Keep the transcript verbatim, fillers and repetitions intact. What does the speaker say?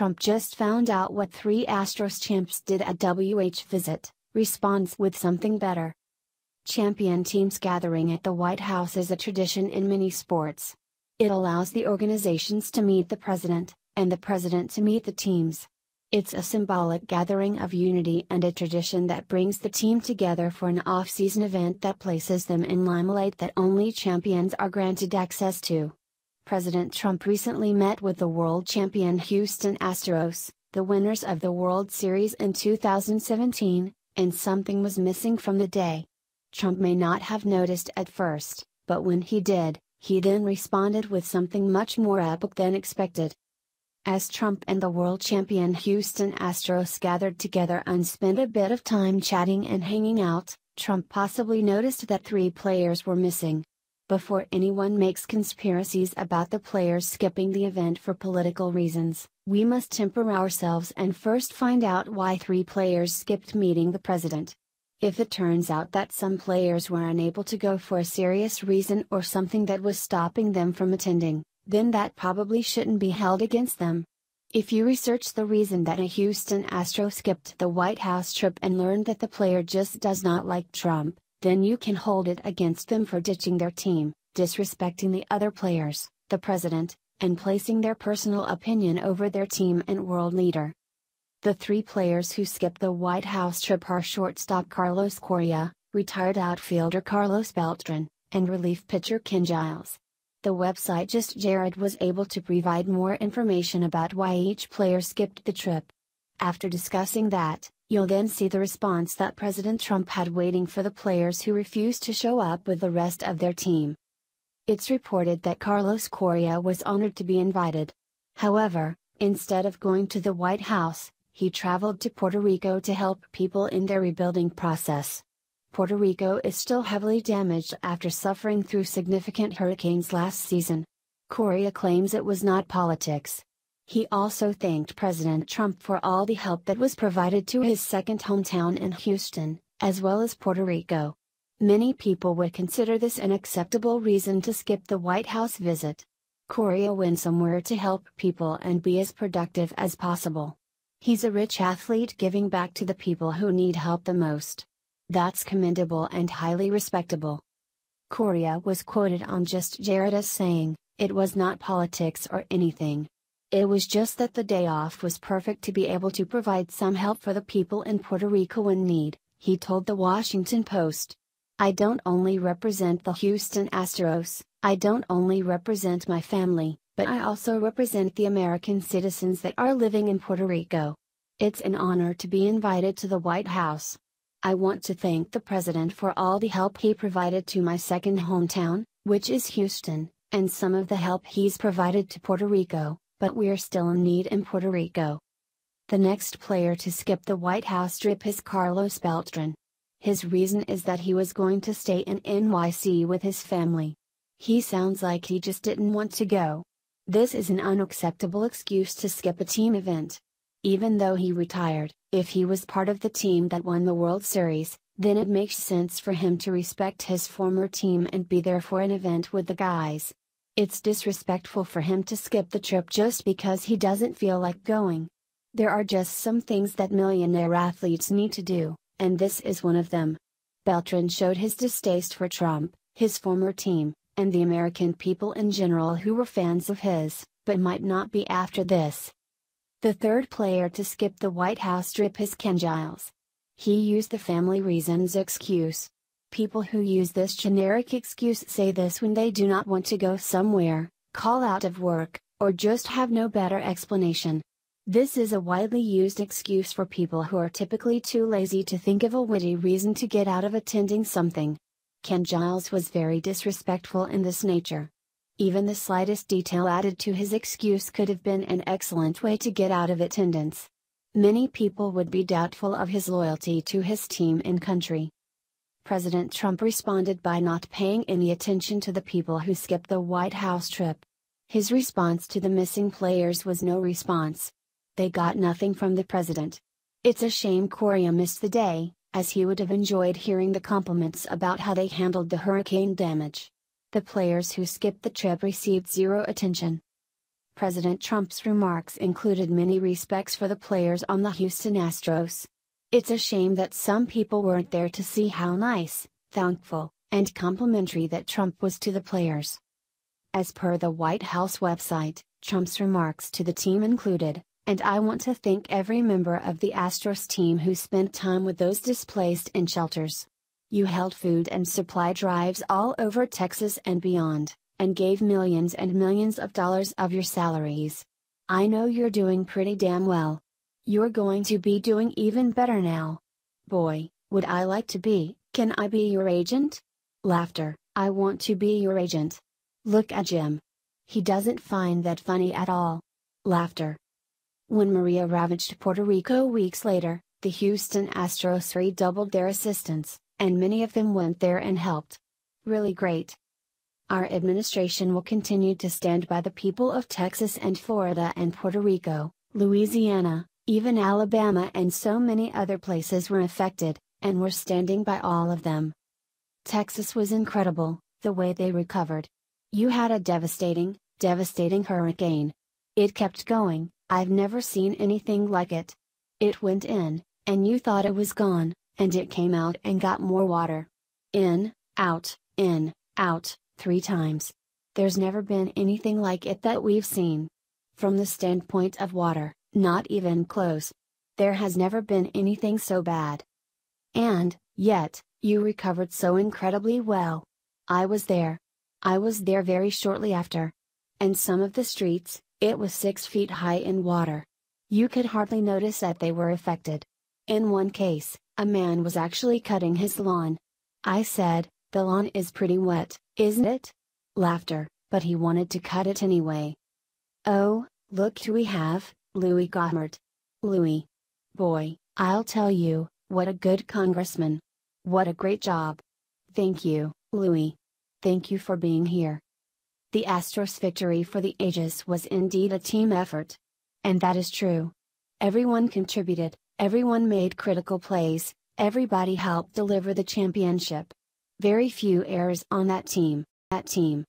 Trump just found out what three Astros champs did at W H visit, responds with something better. Champion teams gathering at the White House is a tradition in many sports. It allows the organizations to meet the president, and the president to meet the teams. It's a symbolic gathering of unity and a tradition that brings the team together for an off-season event that places them in limelight that only champions are granted access to. President Trump recently met with the world champion Houston Astros, the winners of the World Series in two thousand seventeen, and something was missing from the day. Trump may not have noticed at first, but when he did, he then responded with something much more epic than expected. As Trump and the world champion Houston Astros gathered together and spent a bit of time chatting and hanging out, Trump possibly noticed that three players were missing. Before anyone makes conspiracies about the players skipping the event for political reasons, we must temper ourselves and first find out why three players skipped meeting the president. If it turns out that some players were unable to go for a serious reason or something that was stopping them from attending, then that probably shouldn't be held against them. If you research the reason that a Houston Astro skipped the White House trip and learned that the player just does not like Trump, then you can hold it against them for ditching their team, disrespecting the other players, the president, and placing their personal opinion over their team and world leader. The three players who skipped the White House trip are shortstop Carlos Correa, retired outfielder Carlos Beltrán, and relief pitcher Ken Giles. The website Just Jared was able to provide more information about why each player skipped the trip. After discussing that, you'll then see the response that President Trump had waiting for the players who refused to show up with the rest of their team. It's reported that Carlos Correa was honored to be invited. However, instead of going to the White House, he traveled to Puerto Rico to help people in their rebuilding process. Puerto Rico is still heavily damaged after suffering through significant hurricanes last season. Correa claims it was not politics. He also thanked President Trump for all the help that was provided to his second hometown in Houston, as well as Puerto Rico. Many people would consider this an acceptable reason to skip the White House visit. Correa went somewhere to help people and be as productive as possible. He's a rich athlete giving back to the people who need help the most. That's commendable and highly respectable. Correa was quoted on Just Jared as saying, "It was not politics or anything. It was just that the day off was perfect to be able to provide some help for the people in Puerto Rico in need," he told the Washington Post. "I don't only represent the Houston Astros, I don't only represent my family, but I also represent the American citizens that are living in Puerto Rico. It's an honor to be invited to the White House. I want to thank the president for all the help he provided to my second hometown, which is Houston, and some of the help he's provided to Puerto Rico, but we're still in need in Puerto Rico." The next player to skip the White House trip is Carlos Beltrán. His reason is that he was going to stay in N Y C with his family. He sounds like he just didn't want to go. This is an unacceptable excuse to skip a team event. Even though he retired, if he was part of the team that won the World Series, then it makes sense for him to respect his former team and be there for an event with the guys. It's disrespectful for him to skip the trip just because he doesn't feel like going. There are just some things that millionaire athletes need to do, and this is one of them. Beltrán showed his distaste for Trump, his former team, and the American people in general who were fans of his, but might not be after this. The third player to skip the White House trip is Ken Giles. He used the family reasons excuse. People who use this generic excuse say this when they do not want to go somewhere, call out of work, or just have no better explanation. This is a widely used excuse for people who are typically too lazy to think of a witty reason to get out of attending something. Ken Giles was very disrespectful in this nature. Even the slightest detail added to his excuse could have been an excellent way to get out of attendance. Many people would be doubtful of his loyalty to his team and country. President Trump responded by not paying any attention to the people who skipped the White House trip. His response to the missing players was no response. They got nothing from the president. It's a shame Correa missed the day, as he would have enjoyed hearing the compliments about how they handled the hurricane damage. The players who skipped the trip received zero attention. President Trump's remarks included many respects for the players on the Houston Astros. It's a shame that some people weren't there to see how nice, thankful, and complimentary that Trump was to the players. As per the White House website, Trump's remarks to the team included, "And I want to thank every member of the Astros team who spent time with those displaced in shelters. You held food and supply drives all over Texas and beyond, and gave millions and millions of dollars of your salaries. I know you're doing pretty damn well. You're going to be doing even better now. Boy, would I like to be, can I be your agent? Laughter, I want to be your agent. Look at Jim. He doesn't find that funny at all. Laughter." When Maria ravaged Puerto Rico weeks later, the Houston Astros redoubled their assistance, and many of them went there and helped. Really great. Our administration will continue to stand by the people of Texas and Florida and Puerto Rico, Louisiana, even Alabama and so many other places were affected, and we're standing by all of them. Texas was incredible, the way they recovered. You had a devastating, devastating hurricane. It kept going, I've never seen anything like it. It went in, and you thought it was gone, and it came out and got more water. In, out, in, out. Three times. There's never been anything like it that we've seen. From the standpoint of water, not even close. There has never been anything so bad. And, yet, you recovered so incredibly well. I was there. I was there very shortly after. And some of the streets, it was six feet high in water. You could hardly notice that they were affected. In one case, a man was actually cutting his lawn. I said, "The lawn is pretty wet, isn't it?" Laughter, but he wanted to cut it anyway. Oh, look who we have, Louis Gohmert. Louis. Boy, I'll tell you, what a good congressman. What a great job. Thank you, Louis. Thank you for being here. The Astros' victory for the ages was indeed a team effort. And that is true. Everyone contributed, everyone made critical plays, everybody helped deliver the championship. Very few errors on that team, that team.